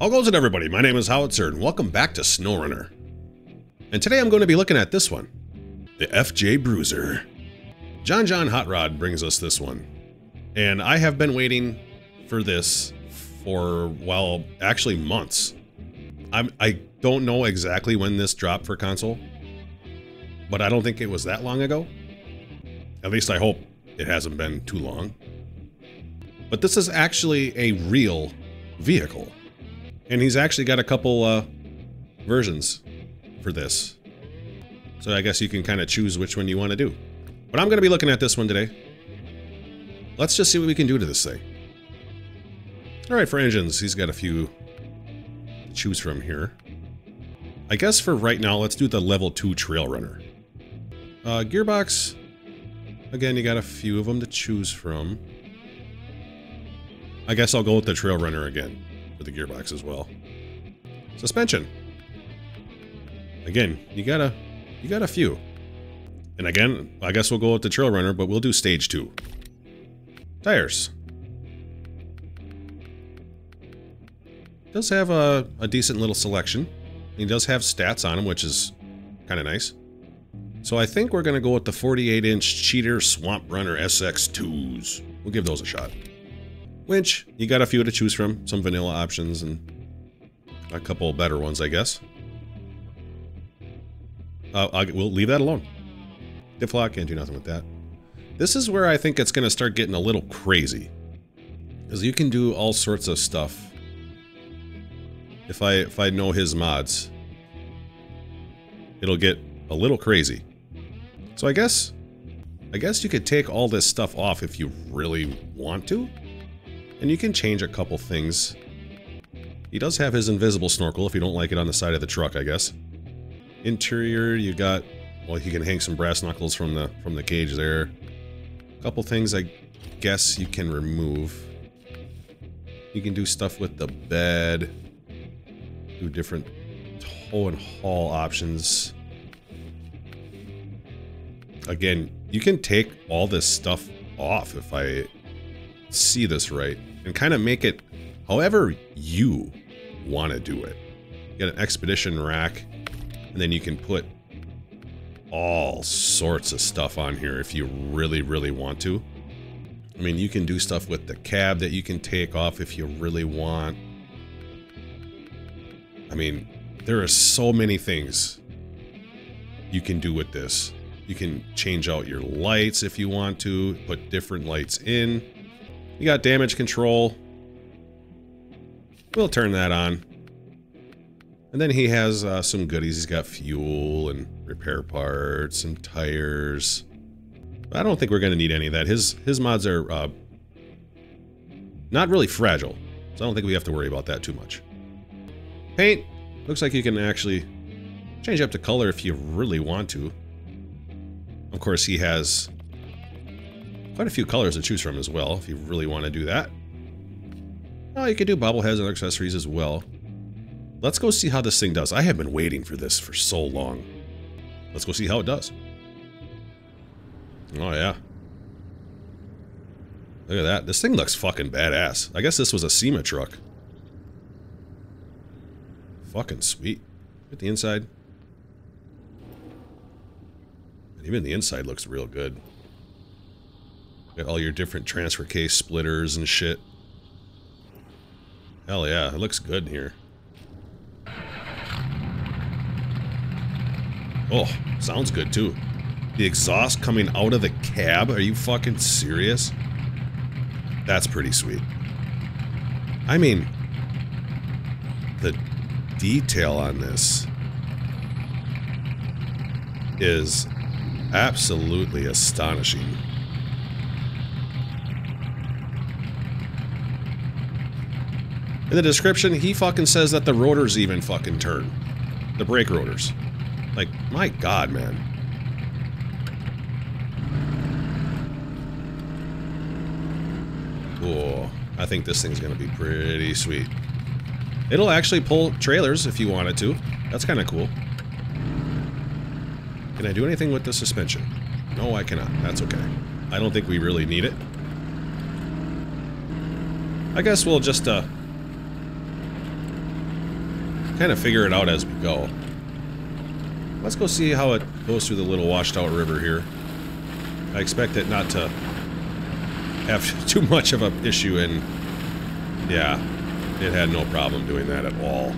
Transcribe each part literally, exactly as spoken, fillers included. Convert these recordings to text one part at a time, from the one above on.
All goes and everybody, my name is Howitzer and welcome back to SnowRunner. And today I'm going to be looking at this one, the F J Bruiser. John John Hot Rod brings us this one. And I have been waiting for this for, well, actually months. I'm, I don't know exactly when this dropped for console, but I don't think it was that long ago. At least I hope it hasn't been too long. But this is actually a real vehicle. And he's actually got a couple uh, versions for this. So I guess you can kind of choose which one you want to do. But I'm going to be looking at this one today. Let's just see what we can do to this thing. All right, for engines, he's got a few to choose from here. I guess for right now, let's do the level two Trail Runner. Uh, gearbox, again, you got a few of them to choose from. I guess I'll go with the Trail Runner again for the gearbox as well. Suspension. Again, you got a, you got a few. And again, I guess we'll go with the Trail Runner, but we'll do stage two. Tires. Does have a, a decent little selection. He does have stats on him, which is kind of nice. So I think we're going to go with the forty-eight inch Cheater Swamp Runner S X twos. We'll give those a shot. Winch, you got a few to choose from. Some vanilla options and a couple better ones, I guess. Uh, I'll, we'll leave that alone. Diff lock, can't do nothing with that. This is where I think it's going to start getting a little crazy. Because you can do all sorts of stuff. If I, if I know his mods, it'll get a little crazy. So I guess, I guess you could take all this stuff off if you really want to. And you can change a couple things. He does have his invisible snorkel if you don't like it on the side of the truck, I guess. Interior, you got, well, you can hang some brass knuckles from the from the cage there. A couple things I guess you can remove. You can do stuff with the bed. Do different tow and haul options. Again, you can take all this stuff off if I see this right. And kind of make it however you want to do it. You got an expedition rack. And then you can put all sorts of stuff on here if you really, really want to. I mean, you can do stuff with the cab that you can take off if you really want. I mean, there are so many things you can do with this. You can change out your lights if you want to, put different lights in. You got damage control. We'll turn that on. And then he has uh, some goodies. He's got fuel and repair parts and tires. But I don't think we're going to need any of that. His his mods are uh, not really fragile, so I don't think we have to worry about that too much. Paint. Looks like you can actually change up the color if you really want to. Of course, he has quite a few colors to choose from as well, if you really want to do that. Oh, you could do bobbleheads and other accessories as well. Let's go see how this thing does. I have been waiting for this for so long. Let's go see how it does. Oh, yeah. Look at that. This thing looks fucking badass. I guess this was a SEMA truck. Fucking sweet. Look at the inside. And even the inside looks real good. Got all your different transfer case splitters and shit. Hell yeah, it looks good in here. Oh, sounds good too. The exhaust coming out of the cab? Are you fucking serious? That's pretty sweet. I mean, the detail on this is absolutely astonishing. In the description, he fucking says that the rotors even fucking turn. The brake rotors. Like, my God, man. Whoa. I think this thing's gonna be pretty sweet. It'll actually pull trailers if you want it to. That's kind of cool. Can I do anything with the suspension? No, I cannot. That's okay. I don't think we really need it. I guess we'll just, uh... kind of figure it out as we go. Let's go see how it goes through the little washed out river here. I expect it not to have too much of an issue, and yeah, it had no problem doing that at all.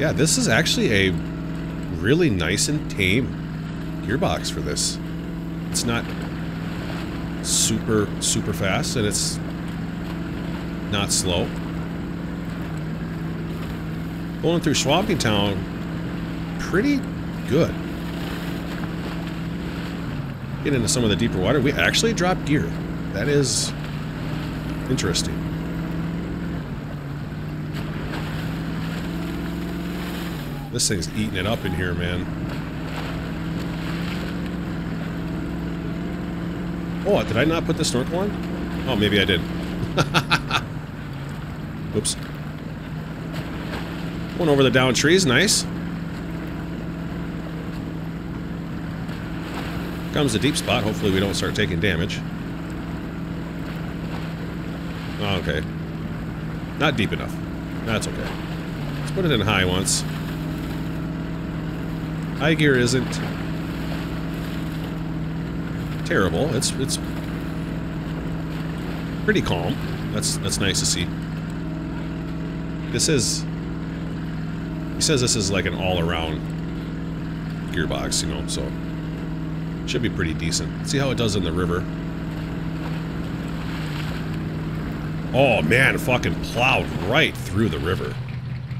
Yeah, this is actually a really nice and tame gearbox for this. It's not super, super fast, and it's not slow. Going through Swampy Town, pretty good. Get into some of the deeper water. We actually dropped gear. That is interesting. This thing's eating it up in here, man. Oh, did I not put the snorkel on? Oh, maybe I did. Oops. Going over the downed trees, nice. Comes the deep spot. Hopefully we don't start taking damage. Oh, okay. Not deep enough. That's okay. Let's put it in high once. High gear isn't terrible. It's it's pretty calm. That's that's nice to see. This is he says this is like an all-around gearbox, you know, so should be pretty decent. Let's see how it does in the river. Oh man, fucking plowed right through the river.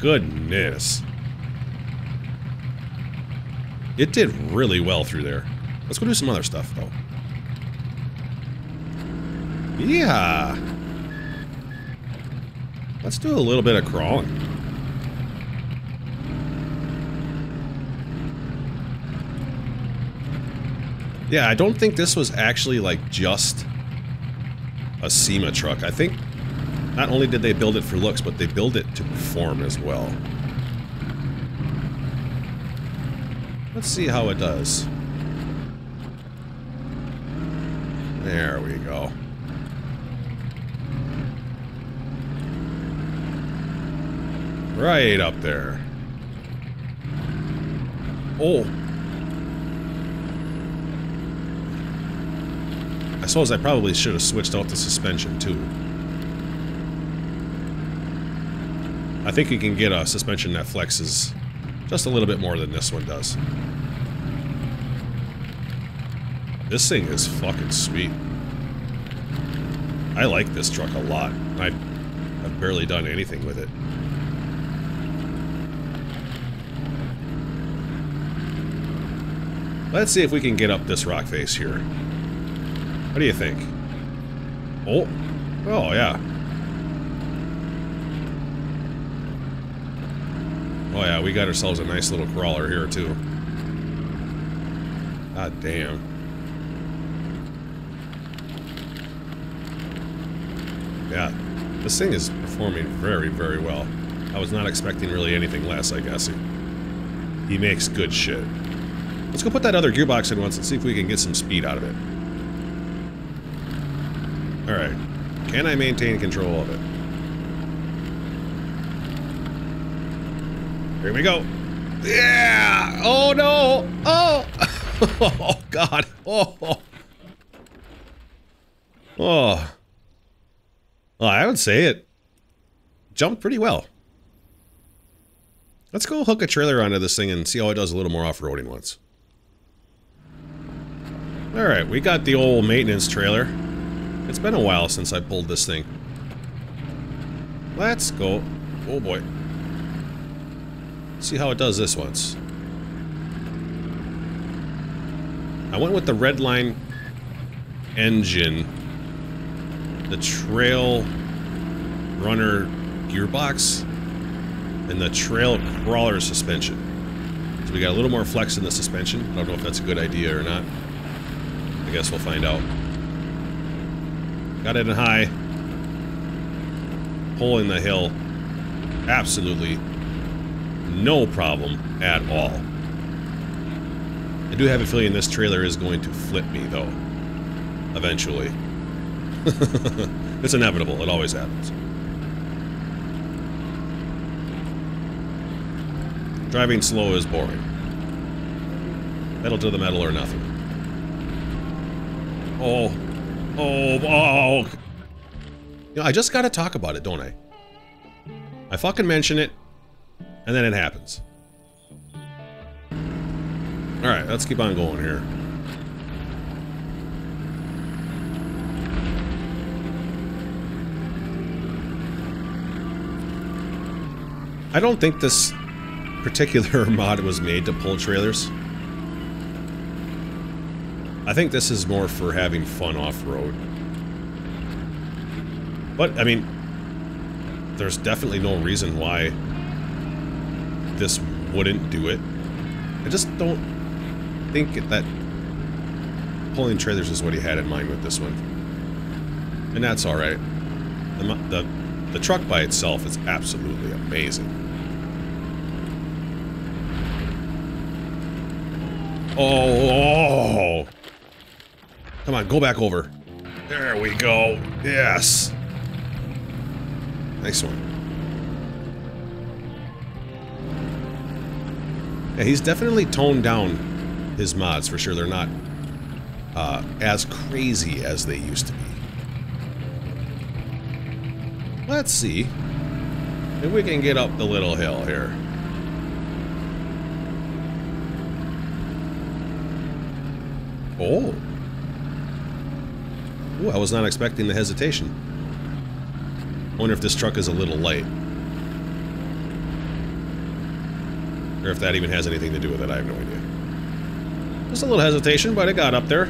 Goodness. It did really well through there. Let's go do some other stuff, though. Yeah. Let's do a little bit of crawling. Yeah, I don't think this was actually, like, just a SEMA truck. I think not only did they build it for looks, but they built it to perform as well. Let's see how it does. There we go. Right up there. Oh. I suppose I probably should have switched out the suspension too. I think you can get a suspension that flexes just a little bit more than this one does. This thing is fucking sweet. I like this truck a lot. I've, I've barely done anything with it. Let's see if we can get up this rock face here. What do you think? Oh, oh yeah. Oh yeah, we got ourselves a nice little crawler here too. God damn. Yeah, this thing is performing very, very well. I was not expecting really anything less, I guess. He, he makes good shit. Let's go put that other gearbox in once and see if we can get some speed out of it. Alright, can I maintain control of it? Here we go. Yeah! Oh no! Oh! Oh god. Oh. Oh. Well, I would say it jumped pretty well. Let's go hook a trailer onto this thing and see how it does a little more off-roading once. Alright, we got the old maintenance trailer. It's been a while since I pulled this thing. Let's go. Oh boy. See how it does this once. I went with the Redline engine, the Trail Runner gearbox, and the Trail Crawler suspension. So we got a little more flex in the suspension. I don't know if that's a good idea or not. I guess we'll find out. Got it in high. Pull in the hill. Absolutely no problem at all. I do have a feeling this trailer is going to flip me, though. Eventually. It's inevitable. It always happens. Driving slow is boring. Pedal to the metal or nothing. Oh. Oh, oh. You know, I just gotta talk about it, don't I? I fucking mention it, and then it happens. Alright, let's keep on going here. I don't think this particular mod was made to pull trailers. I think this is more for having fun off-road. But, I mean, there's definitely no reason why this wouldn't do it. I just don't think that pulling trailers is what he had in mind with this one. And that's alright. The, the, the truck by itself is absolutely amazing. Oh! Come on, go back over. There we go. Yes! Nice one. Yeah, he's definitely toned down his mods for sure. They're not uh, as crazy as they used to be. Let's see if we can get up the little hill here. Oh. Ooh, I was not expecting the hesitation. Wonder if this truck is a little light. Or if that even has anything to do with it, I have no idea. Just a little hesitation, but it got up there.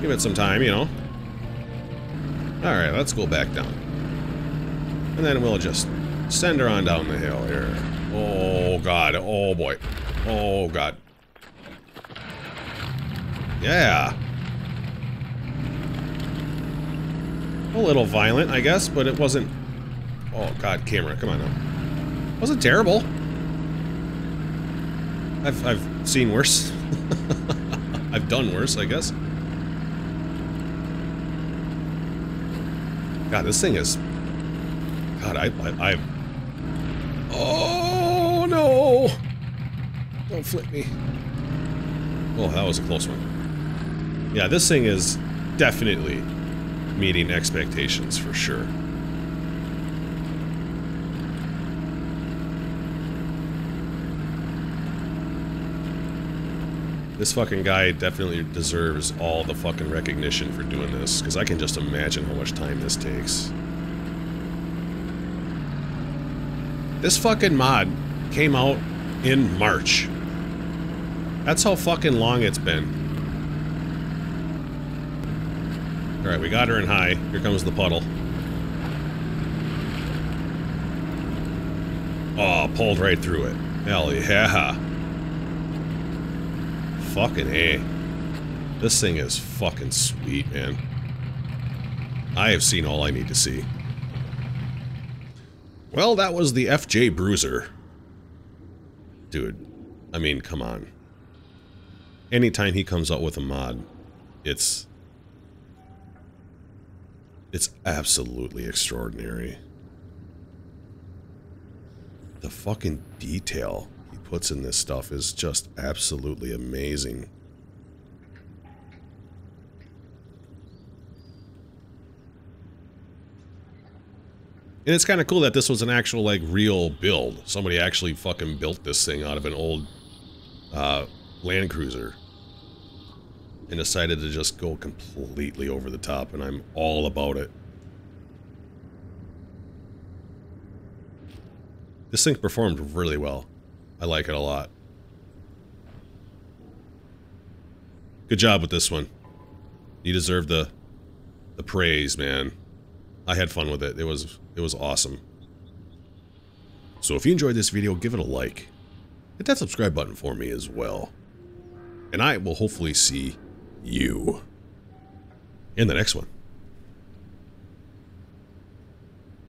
Give it some time, you know. Alright, let's go back down. And then we'll just send her on down the hill here. Oh god, oh boy. Oh god. Yeah. A little violent, I guess, but it wasn't... Oh, God, camera, come on now. It wasn't terrible. I've, I've seen worse. I've done worse, I guess. God, this thing is... God, I... I, I... Oh, no! Don't flip me. Oh, that was a close one. Yeah, this thing is definitely... meeting expectations for sure. This fucking guy definitely deserves all the fucking recognition for doing this, because I can just imagine how much time this takes. This fucking mod came out in March. That's how fucking long it's been. Alright, we got her in high. Here comes the puddle. Oh, pulled right through it. Hell yeah. Fucking A. This thing is fucking sweet, man. I have seen all I need to see. Well, that was the F J Bruiser. Dude, I mean, come on. Anytime he comes out with a mod, it's... It's absolutely extraordinary. The fucking detail he puts in this stuff is just absolutely amazing. And it's kind of cool that this was an actual, like, real build. Somebody actually fucking built this thing out of an old uh, Land Cruiser. And decided to just go completely over the top, and I'm all about it. This thing performed really well. I like it a lot. Good job with this one. You deserve the the praise, man. I had fun with it. It was it was awesome. So if you enjoyed this video, give it a like. Hit that subscribe button for me as well. And I will hopefully see you in the next one.